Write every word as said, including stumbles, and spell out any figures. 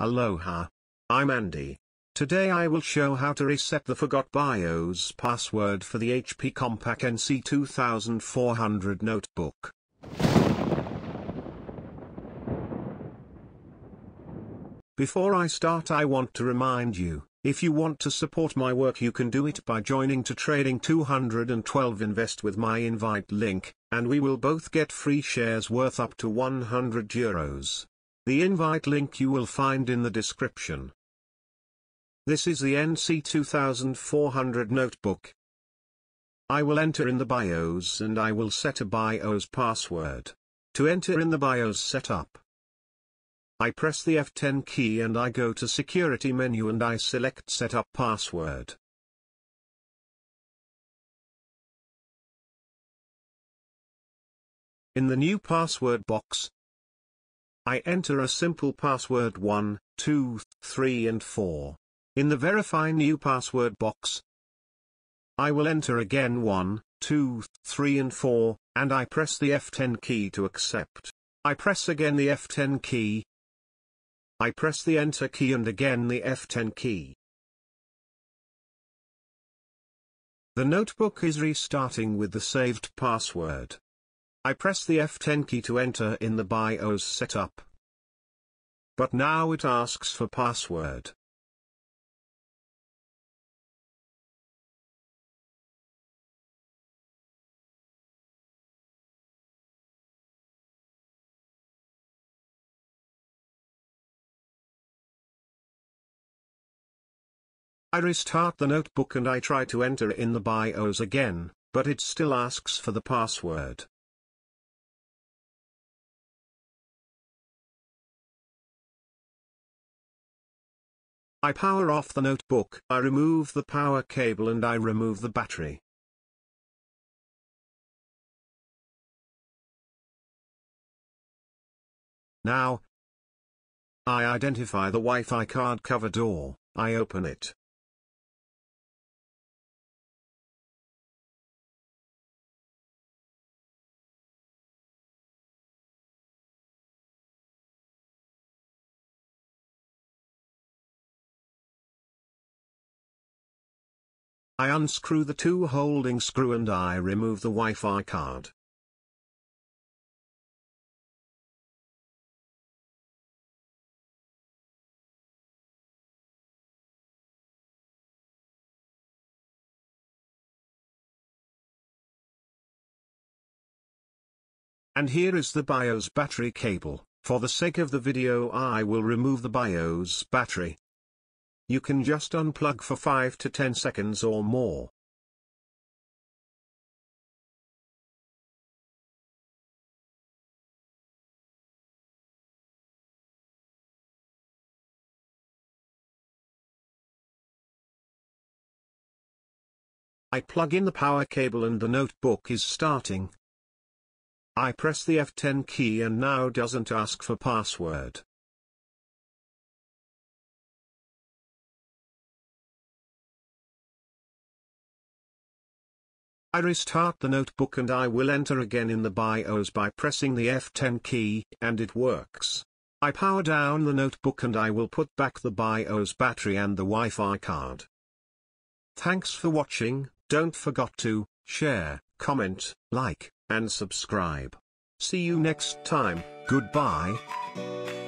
Aloha. I'm Andy. Today I will show how to reset the forgot BIOS password for the H P Compaq N C twenty-four hundred notebook. Before I start, I want to remind you, if you want to support my work, you can do it by joining to Trading two twelve Invest with my invite link, and we will both get free shares worth up to one hundred euros. The invite link you will find in the description. This is the N C twenty-four hundred notebook. I will enter in the BIOS and I will set a BIOS password. To enter in the BIOS setup, I press the F ten key and I go to security menu and I select setup password. In the new password box, I enter a simple password one, two, three and four. In the verify new password box, I will enter again one, two, three and four, and I press the F ten key to accept. I press again the F ten key. I press the enter key and again the F ten key. The notebook is restarting with the saved password. I press the F ten key to enter in the BIOS setup. But now it asks for password. I restart the notebook and I try to enter in the BIOS again, but it still asks for the password. I power off the notebook, I remove the power cable and I remove the battery. Now, I identify the Wi-Fi card cover door, I open it. I unscrew the two holding screw and I remove the Wi-Fi card. And here is the BIOS battery cable. For the sake of the video, I will remove the BIOS battery. You can just unplug for five to ten seconds or more. I plug in the power cable and the notebook is starting. I press the F ten key and now doesn't ask for password. I restart the notebook and I will enter again in the BIOS by pressing the F ten key, and it works. I power down the notebook and I will put back the BIOS battery and the Wi-Fi card. Thanks for watching. Don't forget to share, comment, like, and subscribe. See you next time. Goodbye.